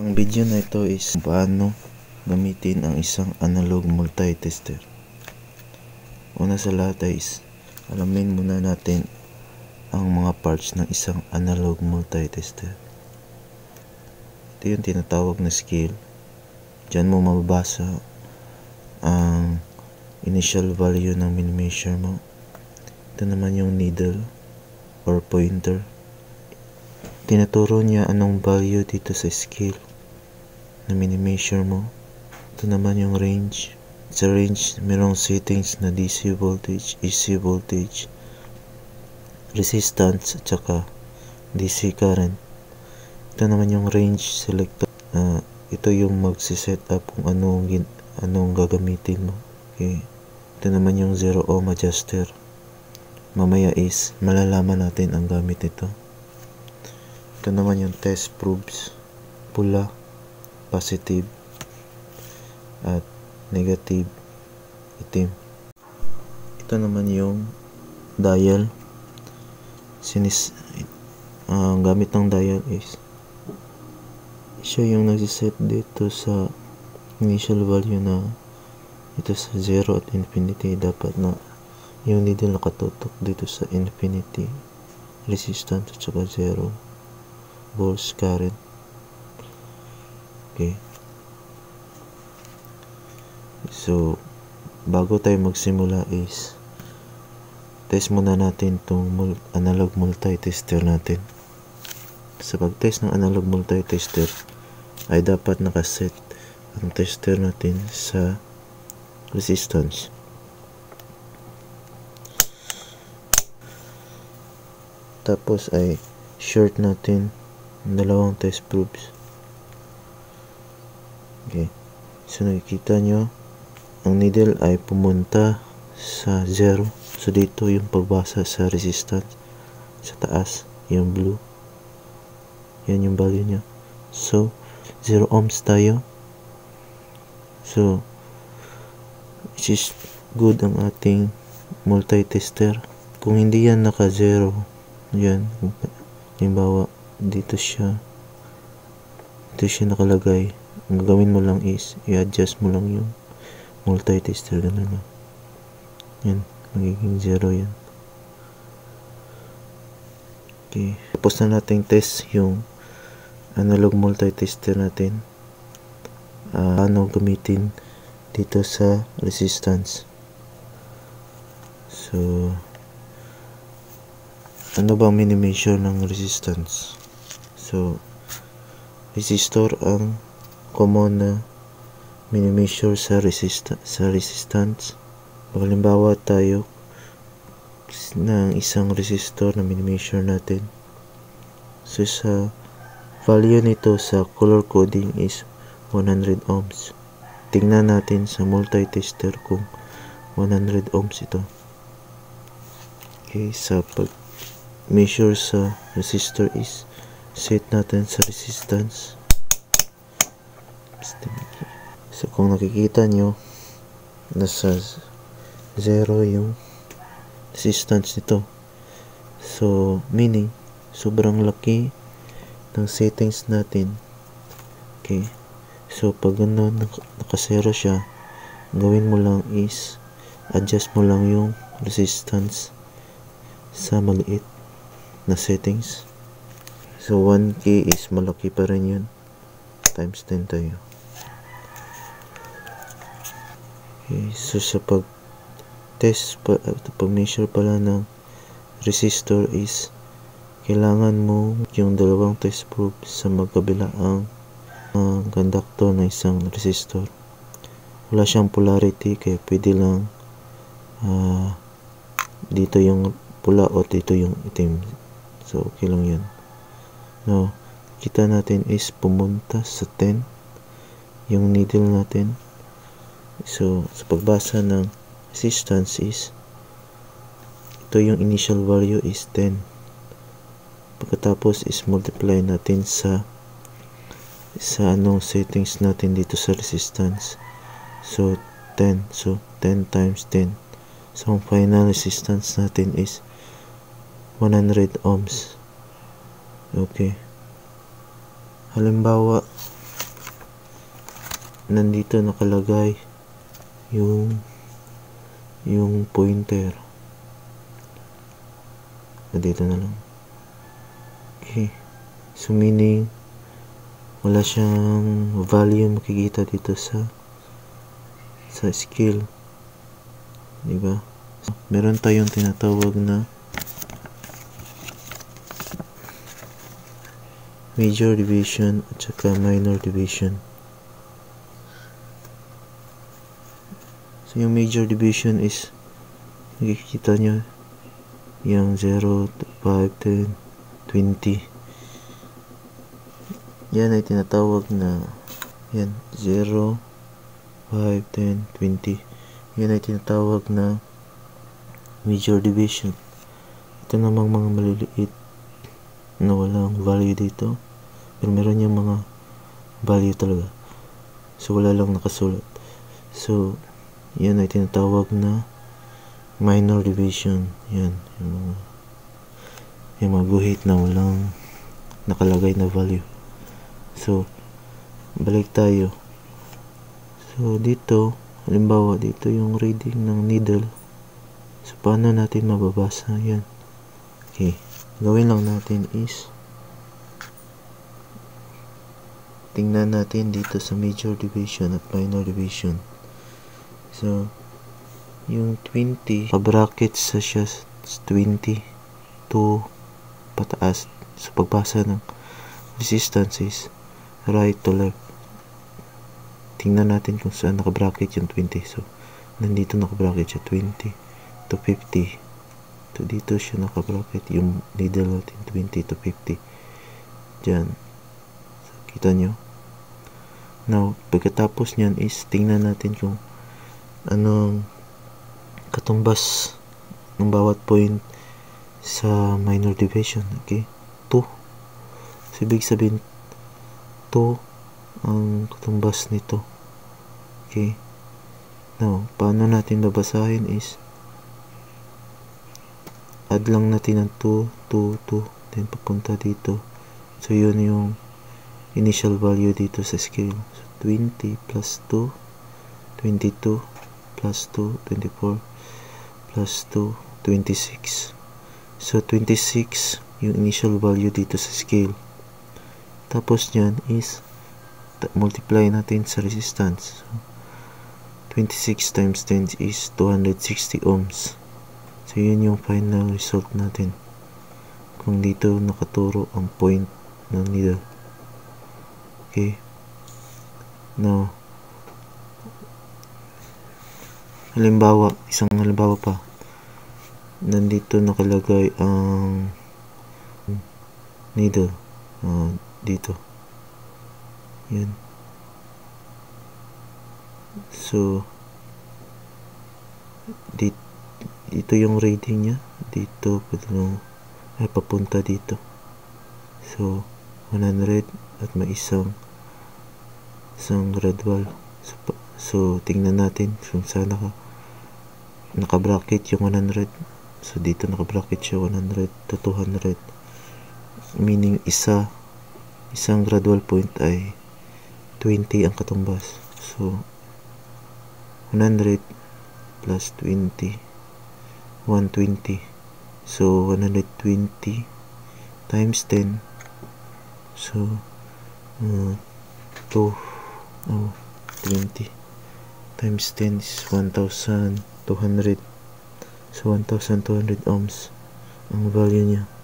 Ang video na ito is paano gamitin ang isang analog multitester. Una sa lahat is alamin muna natin ang mga parts ng isang analog multitester. Ito yung tinatawag na scale. Diyan mo mababasa ang initial value ng min-measure mo. Ito naman yung needle or pointer. Tinaturo niya anong value dito sa scale na minimeasure mo. Ito naman yung range. Sa range, mayroong settings na DC voltage, AC voltage, resistance, at saka DC current. Ito naman yung range selector. Ito yung magsiset up kung anong gagamitin mo. Okay. Ito naman yung 0 ohm adjuster. Mamaya is malalaman natin ang gamit nito. Ito naman yung test probes, pula, positive, at negative, itim. Ito naman yung dial. Ang gamit ng dial is siya yung nagsiset dito sa initial value na ito sa 0 at infinity. Dapat na yung needle nakatutok dito sa infinity, resistance, at saka 0 volts current. Okay. So, bago tayo magsimula is test muna natin itong analog multitester natin. Sa pag-test ng analog multitester ay dapat nakaset ang tester natin sa resistance. Tapos ay short natin dalawang test probes. Okay. So nakikita nyo ang needle ay pumunta sa 0. So dito yung pagbasa sa resistance. Sa taas yung blue. Yan yung value nya. So 0 ohms tayo. So it is good ang ating multitester. Kung hindi yan naka 0. Yan. Halimbawa dito siya nakalagay. Ang gagawin mo lang is i-adjust mo lang yung multitester, ganun lang. Yan, magiging 0 yan. Okay, tapos na natin test yung analog multitester natin. Ano gamitin dito sa resistance. So, ano ba minimeasure ng resistance? So, resistor ang common na minimeasure sa resistance. Halimbawa tayo ng isang resistor na minimeasure natin. So, sa value nito sa color coding is 100 ohms. Tingnan natin sa multitester kung 100 ohms ito. Okay, sa pag-measure sa resistor is set natin sa resistance. So kung nakikita nyo nasa 0 yung resistance nito, so meaning sobrang laki ng settings natin. Okay, so pag gano'n naka-0 sya, gawin mo lang is adjust mo lang yung resistance sa maliit na settings. So 1K is malaki pa rin yun. Times 10 tayo. Okay, so sa pag-measure pala ng resistor is kailangan mo yung dalawang test probes sa magkabila ang conductor ng isang resistor. Wala siyang polarity kaya pwede lang dito yung pula o dito yung itim. So okay lang yun. No, kita natin is pumunta sa 10 yung needle natin. So sa pagbasa ng resistance is ito yung initial value is 10. Pagkatapos is multiply natin sa anong settings natin dito sa resistance. So 10. So 10 times 10. So ang final resistance natin is 100 ohms. Okay. Halimbawa, nandito nakalagay yung pointer. Nandito na lang. Okay. So meaning wala siyang value makikita dito sa skill. Diba? So, meron tayong tinatawag na major division at saka minor division. So yung major division is nakikita nyo yung 0, 5, 10, 20. Yan ay tinatawag na yan 0, 5, 10, 20. Yan ay tinatawag na major division. Ito namang mga maliliit na walang value dito, pero meron yung mga value talaga, so wala lang nakasulat. So yan ay tinatawag na minor division. Yan yung mga guhit na walang nakalagay na value. So balik tayo. So dito halimbawa, dito yung reading ng needle. So paano natin mababasa yan? Okay, gawin lang natin is tingnan natin dito sa major division at minor division. So yung 20 pa-brackets sa siya 20 to pataas. So pagbasa ng resistances right to left, tingnan natin kung saan naka-bracket yung 20. So nandito naka-bracket siya 20 to 50. So, dito siya nakabracket yung needle natin, 20 to 50. Diyan. So, kita nyo? Now, pagkatapos nyan is, tingnan natin kung anong katumbas ng bawat point sa minor division. Okay? 2. So, ibig sabihin, 2 ang katumbas nito. Okay? Now, paano natin babasahin is, add lang natin ng 2, 2, 2, then papunta dito. So yun yung initial value dito sa scale. So 20 plus 2, 22 plus 2, 24 plus 2, 26. So 26 yung initial value dito sa scale. Tapos nyan is multiply natin sa resistance. So, 26 times 10 is 260 ohms. So yun yung final result natin kung dito nakaturo ang point ng needle. Okay, now halimbawa, isang halimbawa pa, nandito nakalagay ang needle dito. Yan. So dito yung rating niya, dito ay papunta dito. So 100 at may isang gradual. So tingnan natin kung saan naka-bracket yung 100. So dito naka-bracket siya 100 to 200, meaning isang gradual point ay 20 ang katumbas. So 100 plus 20, 120. So 120 times 10. So 20 times 10 is 1200. So 1200 ohms ang value niya.